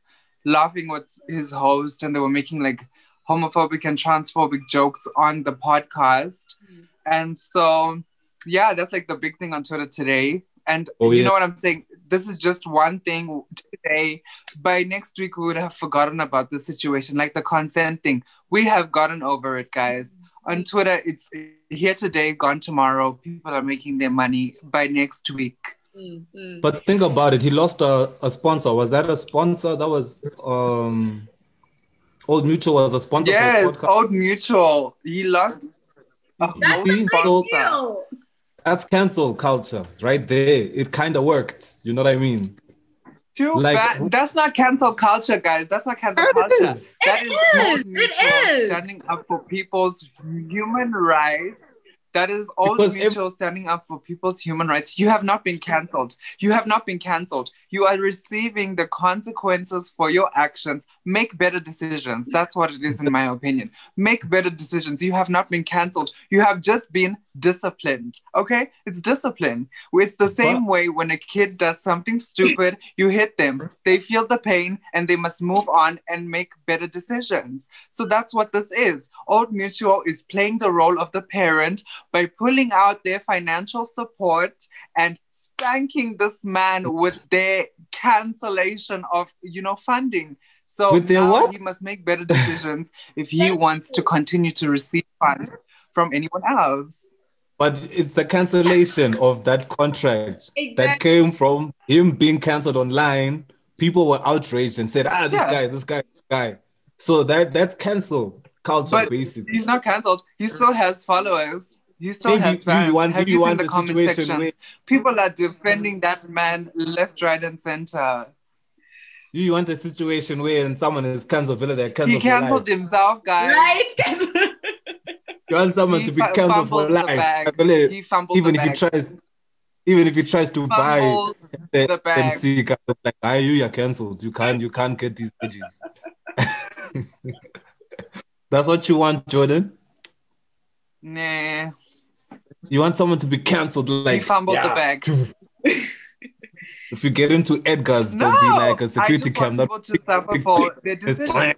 laughing with his host and they were making like homophobic and transphobic jokes on the podcast. And so, yeah, that's like the big thing on Twitter today. And you know what I'm saying? This is just one thing today. By next week, we would have forgotten about the situation, like the consent thing. We have gotten over it, guys. On Twitter, it's here today, gone tomorrow. People are making their money by next week. But think about it. He lost a sponsor. Was that a sponsor? That was... Old Mutual was a sponsor. Yes, Old Mutual. He lost. That's cancel culture right there. It kind of worked. You know what I mean? Too like, bad. That's not cancel culture, guys. That's not cancel culture. It is. Standing up for people's human rights. That is Old Mutual standing up for people's human rights. You have not been cancelled. You are receiving the consequences for your actions. Make better decisions. That's what it is, in my opinion. Make better decisions. You have not been cancelled. You have just been disciplined. Okay? It's discipline. It's the same way when a kid does something stupid, you hit them. They feel the pain and they must move on and make better decisions. So that's what this is. Old Mutual is playing the role of the parent by pulling out their financial support and spanking this man with their cancellation of, you know, funding. So with their what? He must make better decisions if he wants to continue to receive funds from anyone else. But it's the cancellation of that contract that came from him being cancelled online. People were outraged and said, this guy. So that's cancel culture, but basically. He's not cancelled. He still has followers. He still has fans. Have you seen the comment sections? People are defending that man left, right, and center. You want a situation where someone is cancelled? He cancelled himself, guys. Right? You want someone to be cancelled for life. He fumbled the bag. Even if he tries to buy the MC, like, you're cancelled. You can't get these pages. That's what you want, Jordan? Nah. You want someone to be cancelled, like he fumbled the bag. If you get into Edgar's, they'll be like a security camera. I just want people to suffer for their decisions.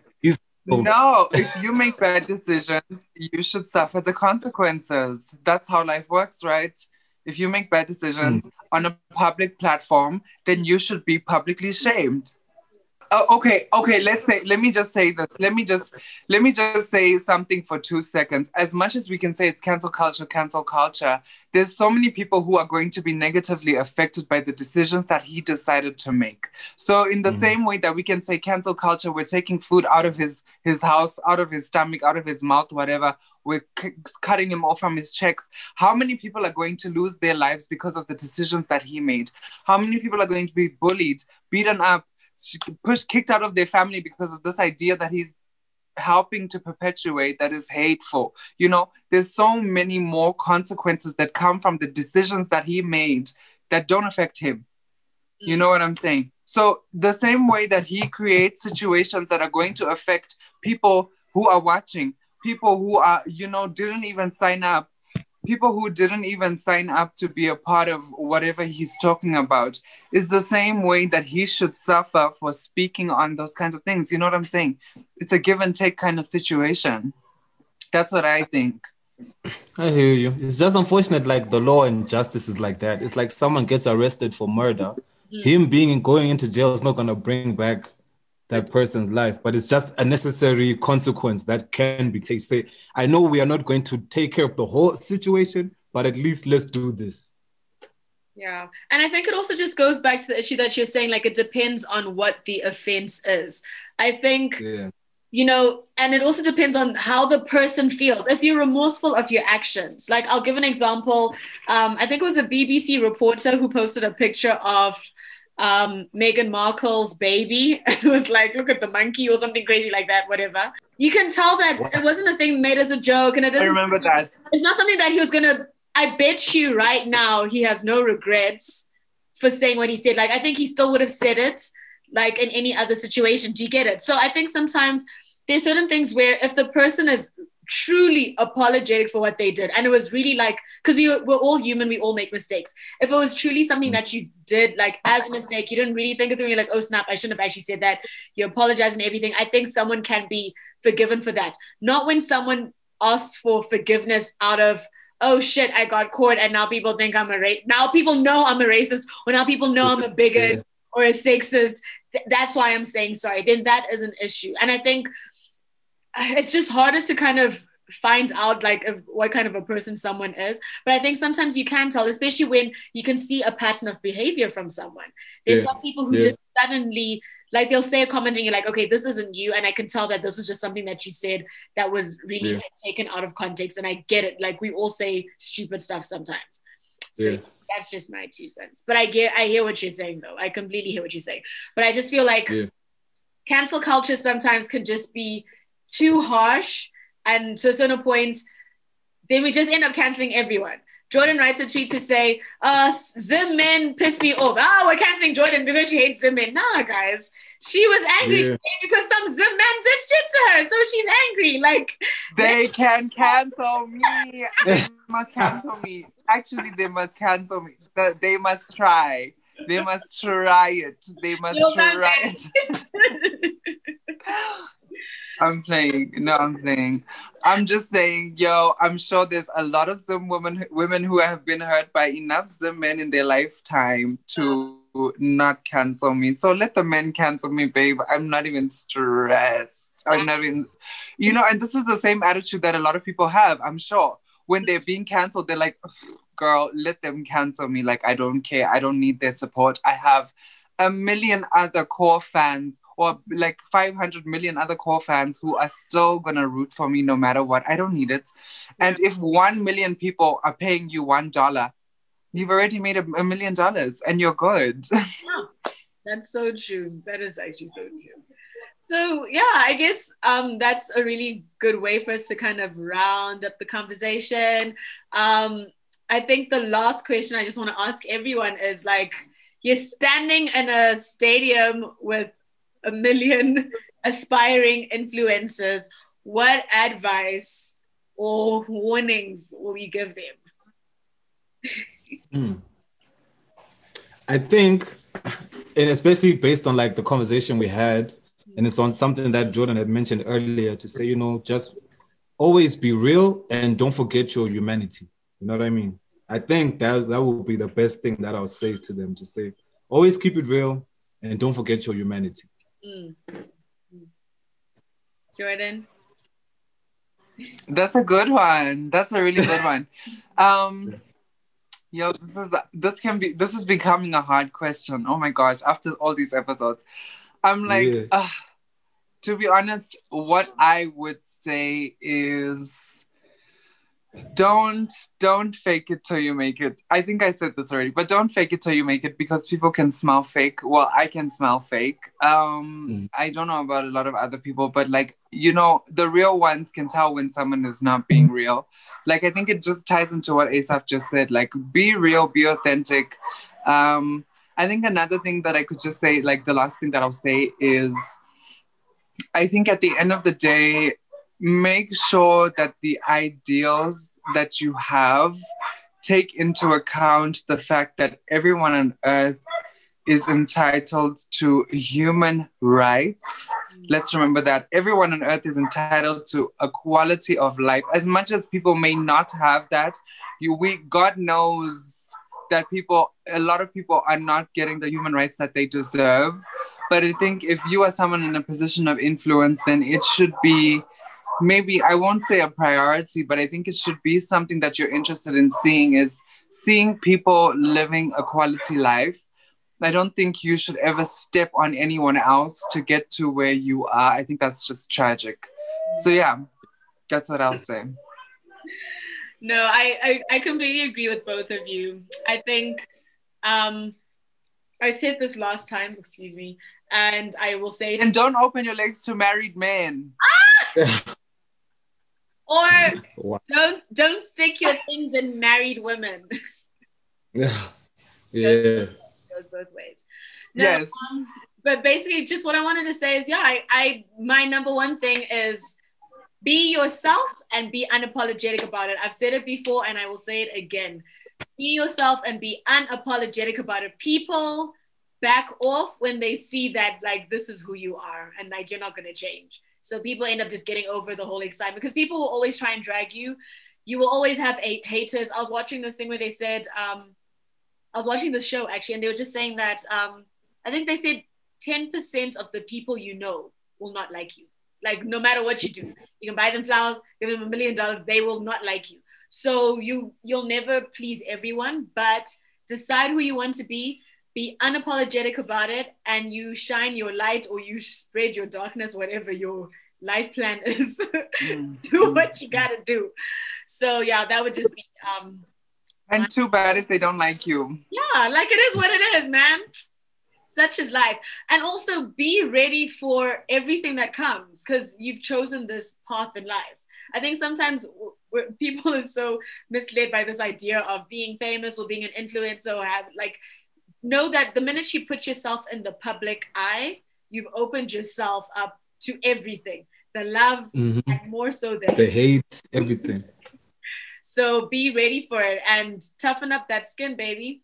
No, if you make bad decisions, you should suffer the consequences. That's how life works, right? If you make bad decisions on a public platform, then you should be publicly shamed. Okay. Let me just say something for 2 seconds. As much as we can say it's cancel culture, there's so many people who are going to be negatively affected by the decisions that he decided to make. So in the same way that we can say cancel culture, we're taking food out of his house, out of his stomach, out of his mouth, whatever. We're cutting him off from his checks. How many people are going to lose their lives because of the decisions that he made? How many people are going to be bullied, beaten up, kicked out of their family because of this idea that he's helping to perpetuate that is hateful? You know, there's so many more consequences that come from the decisions that he made that don't affect him. You know what I'm saying? So the same way that he creates situations that are going to affect people who are watching, people who are, you know, didn't even sign up, people who didn't even sign up to be a part of whatever he's talking about, is the same way that he should suffer for speaking on those kinds of things. You know what I'm saying? It's a give and take kind of situation. That's what I think. I hear you. It's just unfortunate, like the law and justice is like that. It's like someone gets arrested for murder. Him going into jail is not going to bring back that person's life, but it's just a necessary consequence that can be taken. Say, I know we are not going to take care of the whole situation, but at least let's do this. Yeah, and I think it also just goes back to the issue that you're saying, like, it depends on what the offense is. I think, you know, and it also depends on how the person feels. If you're remorseful of your actions, like, I'll give an example. I think it was a BBC reporter who posted a picture of Meghan Markle's baby, and it was like, look at the monkey or something crazy like that, whatever. You can tell that it wasn't a thing made as a joke, and it doesn't, I remember that. It's not something that he was gonna, I bet you right now he has no regrets for saying what he said. Like, I think he still would have said it, like, in any other situation. Do you get it? So I think sometimes there's certain things where if the person is truly apologetic for what they did, and it was really like, because we're all human, we all make mistakes. If it was truly something that you did, like, as a mistake, you didn't really think it through, you're like, oh snap, I shouldn't have actually said that, you apologize and everything, I think someone can be forgiven for that. Not when someone asks for forgiveness out of, oh shit, I got caught and now people think I'm a racist, now people know I'm a racist, or now people know I'm a bigot or a sexist, that's why I'm saying sorry. Then that is an issue. And I think it's just harder to kind of find out, like, what kind of a person someone is. But I think sometimes you can tell, especially when you can see a pattern of behavior from someone. There's some people who just suddenly, like, they'll say a comment and you're like, okay, this isn't you. And I can tell that this was just something that you said that was really taken out of context. And I get it. Like, we all say stupid stuff sometimes. So that's just my 2 cents. But I hear what you're saying, though. I completely hear what you're saying. But I just feel like cancel culture sometimes can just be too harsh, and to a certain point then we just end up canceling everyone. Jordan writes a tweet to say Zim men piss me off. We're canceling Jordan because she hates Zim men. Nah, guys, she was angry today because some Zim man did shit to her, so she's angry. Like, they can cancel me. They must cancel me. Actually, they must cancel me. They must try. They must try it. They must try it. I'm playing. No, I'm playing. I'm just saying, yo, I'm sure there's a lot of Zim women who have been hurt by enough Zim men in their lifetime to not cancel me. So let the men cancel me, babe. I'm not even stressed. I'm not even, you know, and this is the same attitude that a lot of people have, I'm sure. When they're being canceled, they're like, girl, let them cancel me. Like, I don't care. I don't need their support. I have a million other core fans, or like 500 million other core fans who are still gonna root for me no matter what. I don't need it. And if 1 million people are paying you $1, you've already made $1 million and you're good. That's so true. That is actually so true. So yeah, I guess that's a really good way for us to kind of round up the conversation. I think the last question I just want to ask everyone is like, you're standing in a stadium with 1 million aspiring influencers. What advice or warnings will you give them? I think, and especially based on like the conversation we had, and it's on something that Jordan had mentioned earlier, to say, you know, just always be real and don't forget your humanity. You know what I mean? I think that will be the best thing that I'll say to them, to say, always keep it real and don't forget your humanity. Jordan? That's a good one. That's a really good one. Yo, this is becoming a hard question. Oh my gosh, after all these episodes. I'm like, yeah. To be honest, what I would say is, don't fake it till you make it. I think I said this already, but don't fake it till you make it, because people can smell fake. Well, I can smell fake. I don't know about a lot of other people, but like, you know, the real ones can tell when someone is not being real. Like, I think it just ties into what Asaph just said, like, be real, be authentic. I think another thing that I could just say, like the last thing that I'll say is, I think at the end of the day, make sure that the ideals that you have take into account the fact that everyone on earth is entitled to human rights. Let's remember that. Everyone on earth is entitled to a quality of life. As much as people may not have that, God knows that a lot of people are not getting the human rights that they deserve. But I think if you are someone in a position of influence, then it should be, maybe I won't say a priority, but I think it should be something that you're interested in seeing people living a quality life. I don't think you should ever step on anyone else to get to where you are. I think that's just tragic. So yeah, that's what I'll say. No, I completely agree with both of you. I think I said this last time, excuse me, and I will say it. And don't open your legs to married men. Or wow. Don't stick your things in married women. Yeah. Goes both ways. No, yes. But basically, just what I wanted to say is, yeah, my number one thing is, be yourself and be unapologetic about it. I've said it before and I will say it again. Be yourself and be unapologetic about it. People back off when they see that, like, this is who you are and, like, you're not going to change. So people end up just getting over the whole excitement, because people will always try and drag you. You will always have haters. I was watching this thing where they said, I was watching this show actually, and they were just saying that, I think they said 10% of the people you know will not like you. Like, no matter what you do, you can buy them flowers, give them $1 million, they will not like you. So you'll never please everyone, but decide who you want to be unapologetic about it, and you shine your light or you spread your darkness, whatever your life plan is. Do what you gotta do. So yeah, that would just be... and too bad if they don't like you. Yeah, like, it is what it is, man. Such is life. And also be ready for everything that comes, because you've chosen this path in life. I think sometimes people are so misled by this idea of being famous or being an influencer, or know that the minute you put yourself in the public eye, you've opened yourself up to everything. The love, and more so the hate, everything. So be ready for it and toughen up that skin, baby.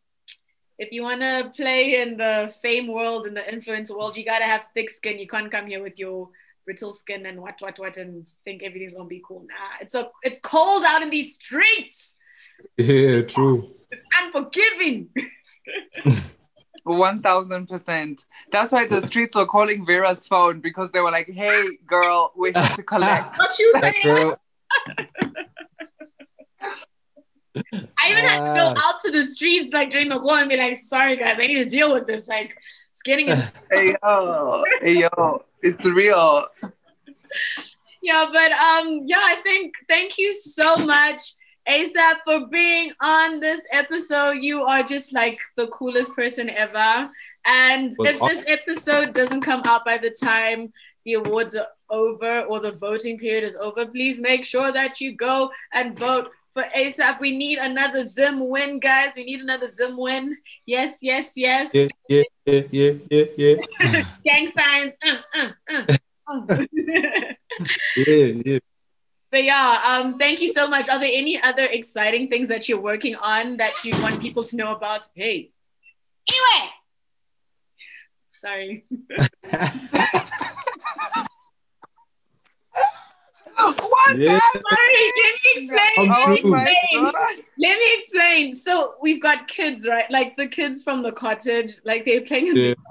If you want to play in the fame world, in the influence world, you got to have thick skin. You can't come here with your brittle skin and what, and think everything's gonna be cool. Nah, it's cold out in these streets. Yeah, true. It's unforgiving. 1000%. That's why the streets were calling Vera's phone, because they were like, hey girl, we have to collect. What you saying? I even had to go out to the streets like during the call and be like, sorry guys, I need to deal with this. Like, it's getting hey yo, it's real. Yeah, but I think thank you so much, Asaph, for being on this episode. You are just like the coolest person ever. And if this episode doesn't come out by the time the awards are over or the voting period is over, please make sure that you go and vote for Asaph. We need another Zim win, guys. We need another Zim win. Yes, yes, yes. Yeah. Gang signs. Yeah. But yeah, thank you so much. Are there any other exciting things that you're working on that you want people to know about? Hey. Anyway. Sorry. What's that? Sorry, let me explain. Let me explain. So we've got kids, right? Like the kids from the cottage, like they're playing in the park.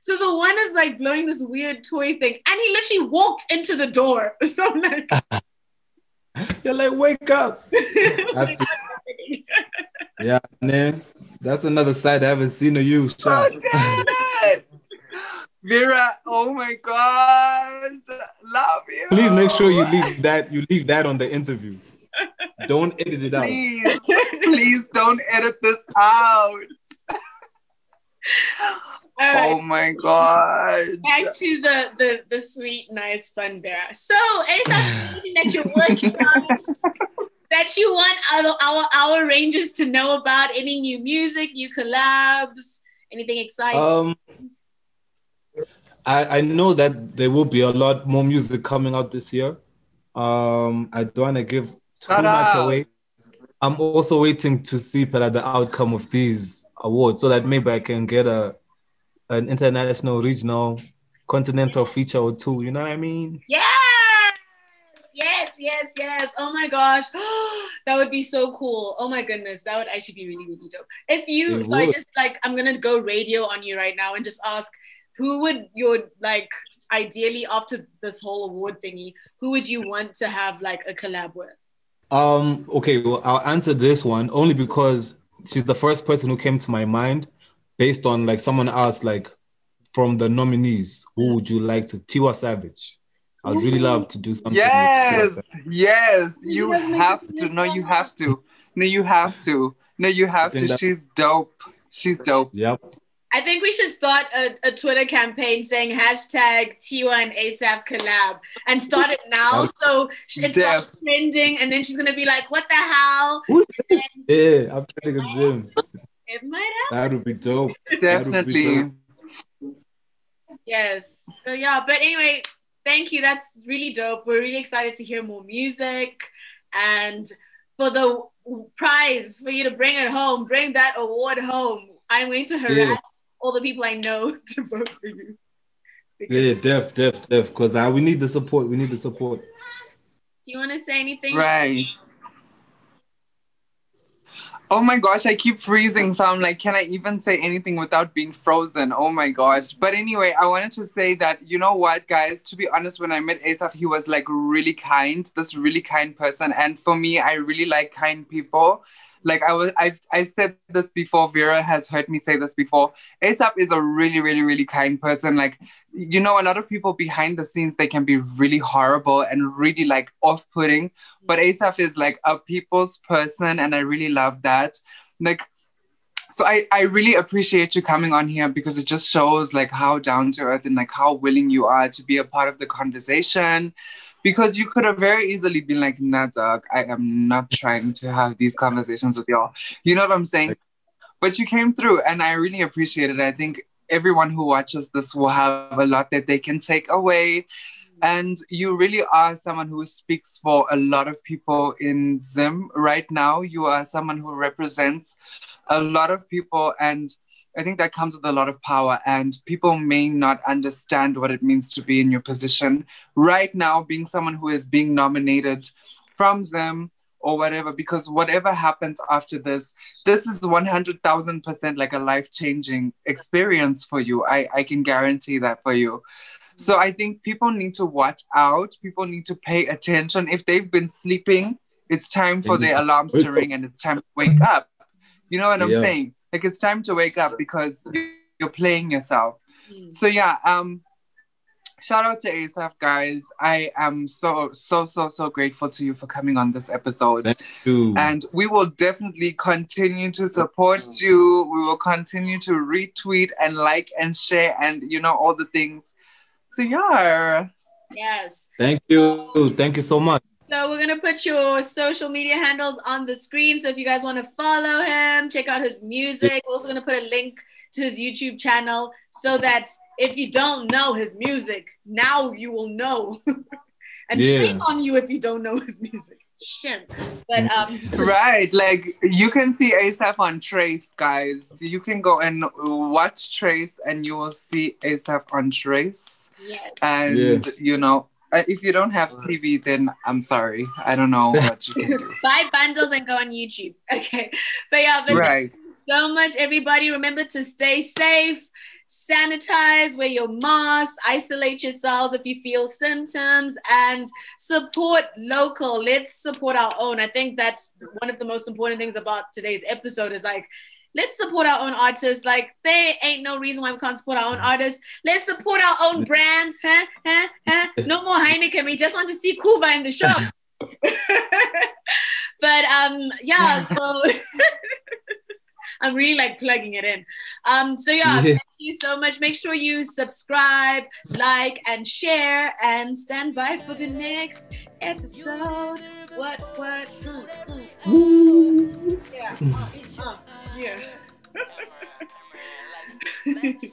So the one is like blowing this weird toy thing, and he literally walked into the door. So I'm like... You're like, wake up. Yeah, man. That's another side I haven't seen of you. Oh, damn it. Vera, oh my God. Love you. Please make sure you leave that on the interview. Don't edit it out. Please don't edit this out. Right. Oh my God. Back to the sweet, nice, fun Vera. So, Asaph, anything that you're working on that you want our Rangers to know about? Any new music, new collabs, anything exciting? I know that there will be a lot more music coming out this year. I don't want to give too much away. I'm also waiting to see the outcome of these awards so that maybe I can get an international, regional, continental feature or two, you know what I mean? Yes. Oh my gosh. That would be so cool. Oh my goodness. That would actually be really, really dope. I'm going to go radio on you right now and just ask, who would your, like, ideally after this whole award thingy, who would you want to have like a collab with? Okay, well, I'll answer this one only because she's the first person who came to my mind. Based on like someone asked, like from the nominees, who would you like to? Tiwa Savage. I'd really love to do something. Yes. You have to. She's dope. She's dope. Yep. I think we should start a Twitter campaign saying hashtag Tiwa and Asaph collab and start it now. So it's trending, and then she's gonna be like, "What the hell?" Yeah, I'm trying to get Zoom. It might happen. That would be dope. Definitely. Yes. So yeah, but anyway, thank you. That's really dope. We're really excited to hear more music, and for the prize, for you to bring it home, bring that award home. I'm going to harass all the people I know to vote for you. Def. Because we need the support. Do you want to say anything? Right. Oh my gosh, I keep freezing. So I'm like, can I even say anything without being frozen? Oh my gosh. But anyway, I wanted to say that, you know what, guys, to be honest, when I met Asaph, he was like this really kind person. And for me, I really like kind people. Like I've said this before, Vera has heard me say this before. Asaph is a really, really, really kind person. Like, you know, a lot of people behind the scenes, they can be really horrible and really like off-putting. But Asaph is like a people's person, and I really love that. Like, so I really appreciate you coming on here, because it just shows like how down to earth and like how willing you are to be a part of the conversation. Because you could have very easily been like, nah, dog, I am not trying to have these conversations with y'all. You know what I'm saying? But you came through, and I really appreciate it. I think everyone who watches this will have a lot that they can take away. And you really are someone who speaks for a lot of people in Zim right now. You are someone who represents a lot of people, and I think that comes with a lot of power, and people may not understand what it means to be in your position right now, being someone who is being nominated from them or whatever, because whatever happens after this, this is 100,000% like a life-changing experience for you. I can guarantee that for you. So I think people need to watch out. People need to pay attention. If they've been sleeping, it's time for their alarms to ring and it's time to wake up. You know what I'm saying? Like, it's time to wake up because you're playing yourself. So yeah, shout out to Asaph, guys. I am so grateful to you for coming on this episode. Thank you. And we will definitely continue to support you. We will continue to retweet and like and share and, you know, all the things. So yeah. Yes. Thank you. Thank you so much. So we're going to put your social media handles on the screen. So if you guys want to follow him, check out his music. We're also going to put a link to his YouTube channel so that if you don't know his music, now you will know. And shame on you if you don't know his music. Shame. But, right. Like, you can see Asaph on Trace, guys. You can go and watch Trace and you will see Asaph on Trace. Yes. And, you know, if you don't have TV, then I'm sorry. I don't know what you can do. Buy bundles and go on YouTube. Okay. But yeah, but thank you so much, everybody. Remember to stay safe, sanitize, wear your mask, isolate yourselves if you feel symptoms, and support local. Let's support our own. I think that's one of the most important things about today's episode is like, let's support our own artists. Like, there ain't no reason why we can't support our own artists. Let's support our own brands. No more Heineken. We just want to see Kuva in the shop. But yeah, so I'm really like plugging it in. So yeah, thank you so much. Make sure you subscribe, like, and share, and stand by for the next episode. What? Yeah. Yeah. Take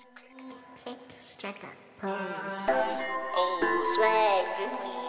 a strike up pose. Oh, swag.